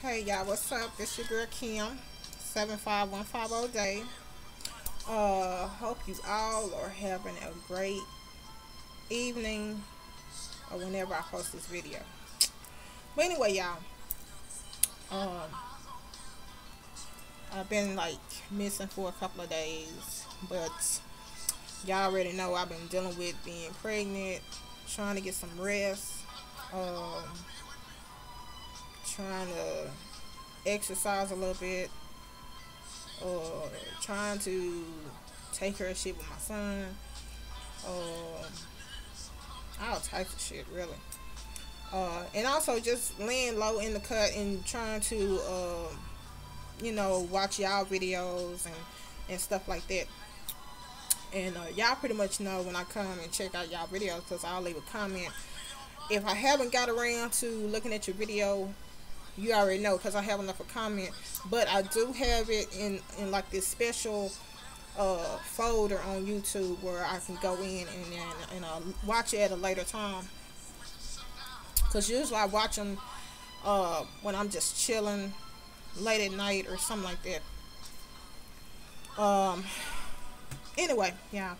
Hey y'all, what's up? This your girl Kim, 75150 day. Hope you all are having a great evening or whenever I post this video. But anyway, y'all, I've been like missing for a couple of days, but y'all already know I've been dealing with being pregnant, trying to get some rest, trying to exercise a little bit, trying to take care of shit with my son, all types of shit really, and also just laying low in the cut and trying to you know, watch y'all videos and stuff like that. And y'all pretty much know when I come and check out y'all videos, because I'll leave a comment. If I haven't got around to looking at your video, you already know, because I have enough of comment. But I do have it in like this special folder on YouTube where I can go in and watch it at a later time, because usually I watch them when I'm just chilling late at night or something like that. Anyway, yeah.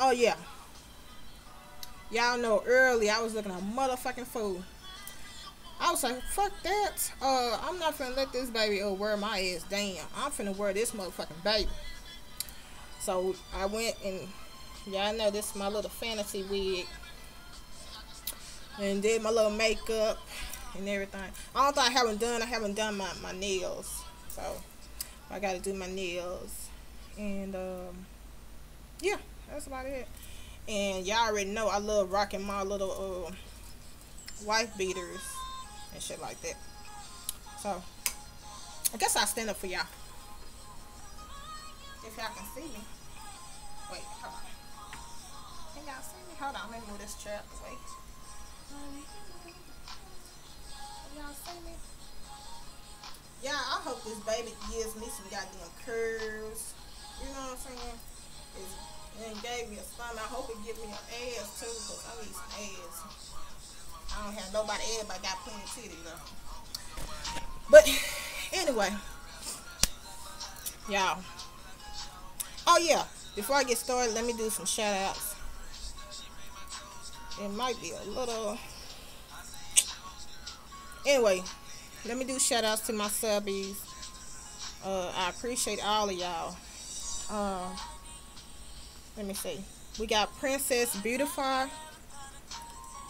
Oh yeah, y'all know early I was looking at motherfucking food. I was like, fuck that. I'm not finna let this baby wear my ass down. I'm finna wear this motherfucking baby. So I went and, y'all know this is my little fantasy wig, and did my little makeup and everything. I haven't done my nails. So I gotta do my nails. And yeah, that's about it. And y'all already know I love rocking my little wife beaters and shit like that. So I guess I'll stand up for y'all. If y'all can see me. Wait, hold on. Can y'all see me? Hold on, let me move this chair out the way. Can y'all see me? Yeah, I hope this baby gives me some goddamn curves. You know what I'm saying? And gave me a stomach. I hope it gives me an ass too, because I need some ass. I don't have nobody, everybody got plenty of titties though. But anyway, y'all. Oh yeah, before I get started, let me do some shout outs. It might be a little. Anyway, let me do shout outs to my subbies. I appreciate all of y'all. Let me see. We got Princess Beautify,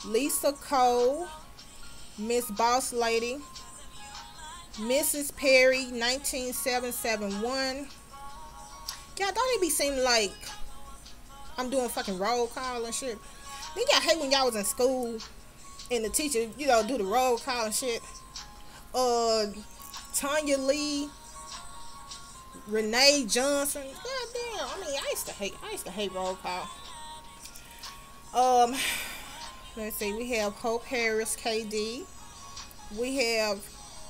Lisa Cole, Mizbosslady, Mrsperry19771. Y'all don't even be seeming like I'm doing fucking roll call and shit. Then y'all hate when y'all was in school and the teacher, you know, do the roll call and shit. Tanya Lee, Renee Johnson. God damn, I mean, I used to hate roll call. Let's see, we have Hopeharriskd. We have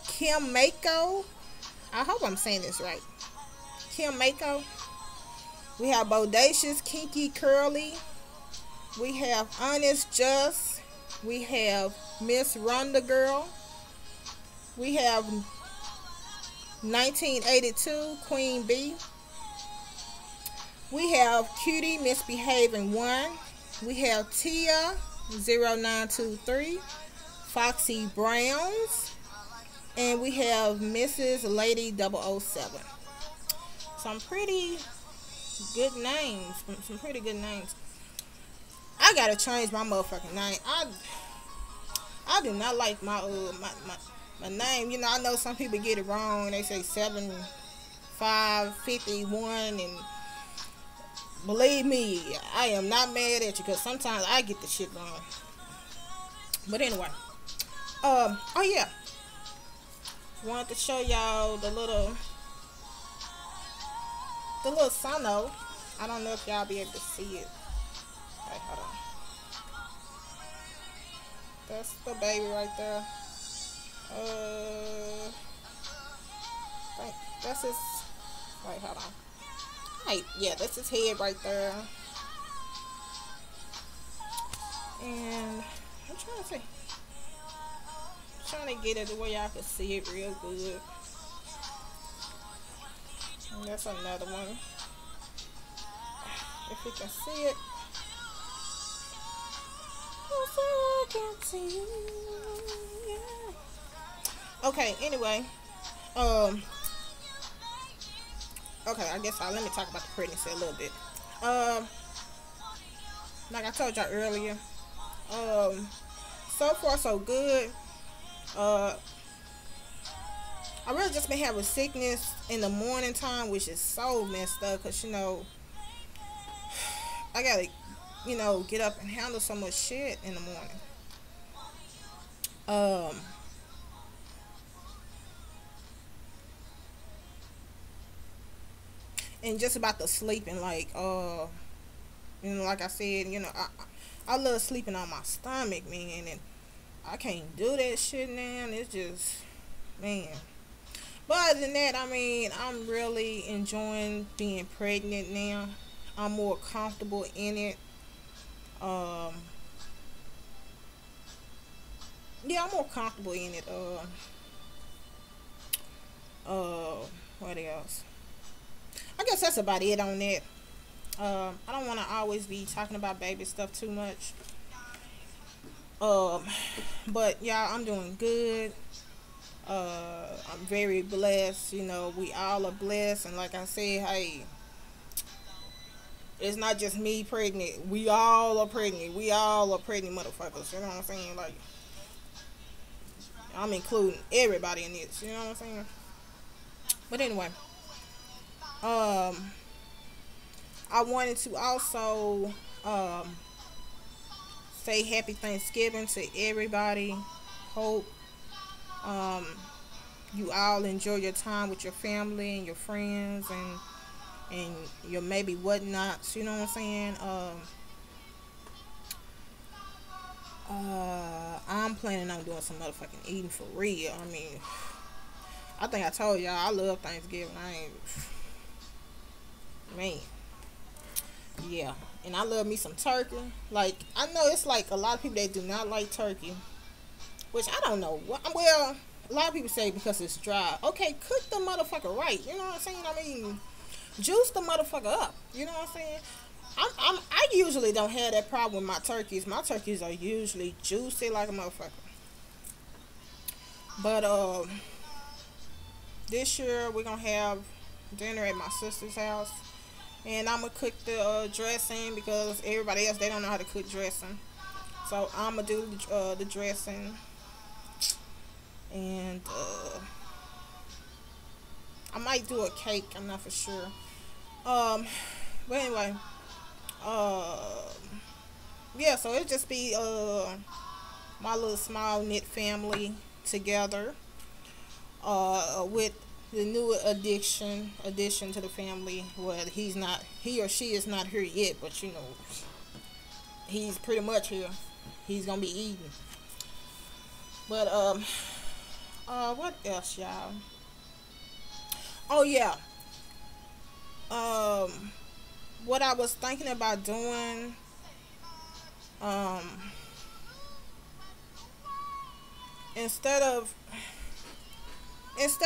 Kimmaco. I hope I'm saying this right. Kimmaco. We have Bodacious, Kinky Curly. We have Honestjus. We have Msrhondagirl. We have 1982 Queenbee. We have Cutiemisbehavin1. We have Tia0923, Foxybrwns, and we have Msslady007. Some pretty good names. I gotta change my motherfucking name. I do not like my my name. You know, I know some people get it wrong. They say 7551, and believe me, I am not mad at you, because sometimes I get the shit wrong. But anyway, oh yeah, wanted to show y'all the little sono. I don't know if y'all be able to see it. Right, hold on. That's the baby right there. That's his. Wait, hold on. Right, yeah, that's his head right there. And I'm trying to see. trying to get it the way y'all can see it real good. And that's another one. If you can see it. Okay, anyway. Okay, I guess let me talk about the pregnancy a little bit. Like I told y'all earlier, so far so good. I really just been having sickness in the morning time, which is so messed up, cause you know, I gotta, you know, get up and handle so much shit in the morning. And just about the sleeping, like, you know, like I said, you know, I love sleeping on my stomach, man, and I can't do that shit now. It's just, man. But other than that, I mean, I'm really enjoying being pregnant now. I'm more comfortable in it. Yeah, I'm more comfortable in it. What else? I guess that's about it on that. I don't want to always be talking about baby stuff too much. But y'all, I'm doing good. I'm very blessed. You know, we all are blessed. And like I said, hey, it's not just me pregnant. We all are pregnant. We all are pregnant motherfuckers. You know what I'm saying? Like, I'm including everybody in this. You know what I'm saying? But anyway. I wanted to also say happy Thanksgiving to everybody. Hope you all enjoy your time with your family and your friends and your maybe whatnots, you know what I'm saying? I'm planning on doing some motherfucking eating for real. I mean, I think I told y'all I love Thanksgiving. I ain't, man, yeah, and I love me some turkey. Like, I know it's like a lot of people that do not like turkey, which I don't know. Well, a lot of people say because it's dry. Okay, cook the motherfucker right. You know what I'm saying? I mean, juice the motherfucker up. You know what I'm saying? I usually don't have that problem with my turkeys. My turkeys are usually juicy like a motherfucker. But this year we're gonna have dinner at my sister's house. And I'm going to cook the dressing because everybody else, they don't know how to cook dressing. So, I'm going to do the dressing. And I might do a cake. I'm not for sure. But anyway. Yeah, so it'll just be my little small knit family together. With the new addition to the family. Well, he or she is not here yet, but you know, he's pretty much here. He's gonna be eating. But what else, y'all? Oh yeah. What I was thinking about doing. Instead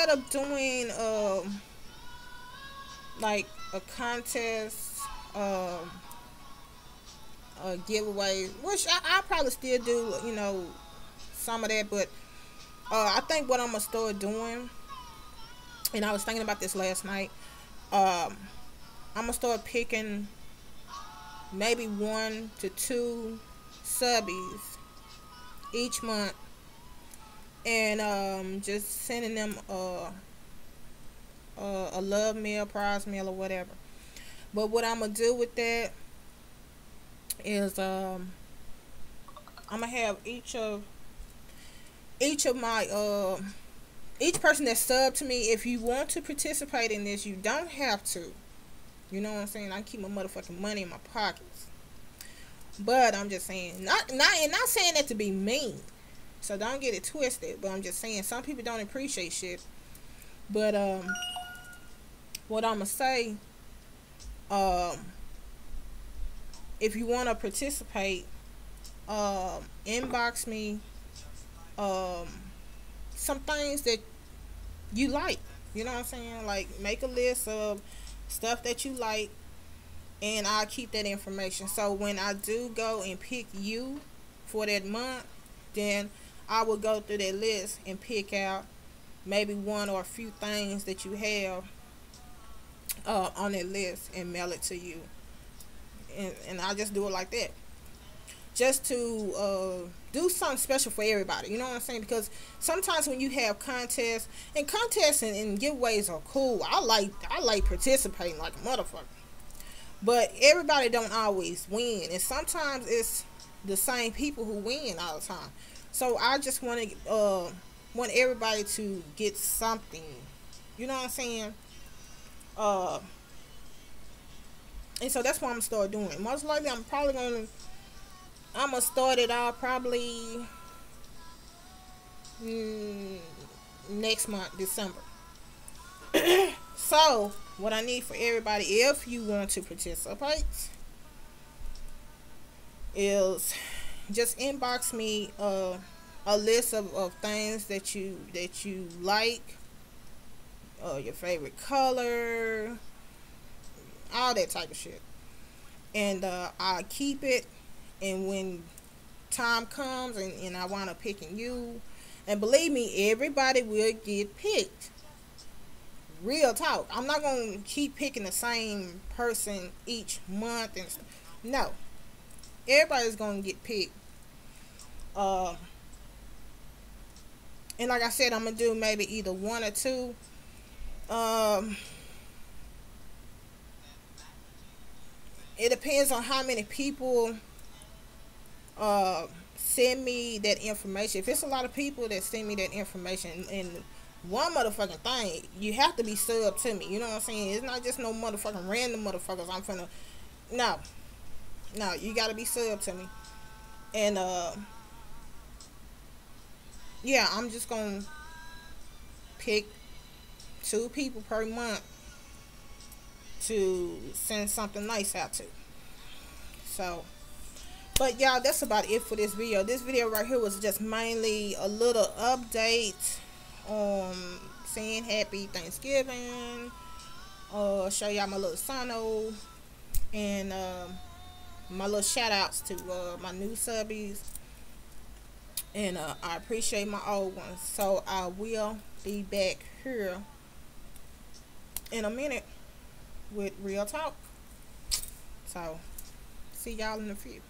of doing like a contest, a giveaway, which I probably still do, you know, some of that, but I think what I'm gonna start doing, and I was thinking about this last night, I'm gonna start picking maybe 1 to 2 subbies each month. And just sending them a love meal, prize meal, or whatever. But what I'm gonna do with that is I'm gonna have each of my each person that subbed to me. If you want to participate in this, you don't have to. You know what I'm saying? I keep my motherfucking money in my pockets. But I'm just saying, not saying that to be mean. So don't get it twisted, but I'm just saying some people don't appreciate shit. But what I'm gonna say, if you wanna participate, inbox me some things that you like. You know what I'm saying? Like, make a list of stuff that you like, and I'll keep that information. So when I do go and pick you for that month, then I will go through that list and pick out maybe one or a few things that you have on that list and mail it to you. And I just do it like that, just to do something special for everybody. You know what I'm saying? Because sometimes when you have contests, and contests and giveaways are cool. I like participating like a motherfucker. But everybody don't always win, and sometimes it's the same people who win all the time. So I just want everybody to get something. You know what I'm saying? And so that's what I'm gonna start doing. Most likely, I'm gonna start it all probably next month, December. So what I need for everybody, if you want to participate, is just inbox me a list of things that you like, your favorite color, all that type of shit, and I keep it. And when time comes and I wind up picking you, and believe me, everybody will get picked. Real talk. I'm not gonna keep picking the same person each month and stuff. No, everybody's gonna get picked. And like I said, I'm gonna do maybe either one or two. It depends on how many people send me that information. If it's a lot of people that send me that information, and one motherfucking thing, you have to be subbed to me. You know what I'm saying? It's not just no motherfucking random motherfuckers. No, you gotta be subbed to me. And yeah, I'm just gonna pick two people per month to send something nice out to. So, but y'all, that's about it for this video. This video right here was just mainly a little update. Saying happy Thanksgiving, show y'all my little sano, and my little shout outs to my new subbies, and I appreciate my old ones. So I will be back here in a minute with real talk. So see y'all in a few.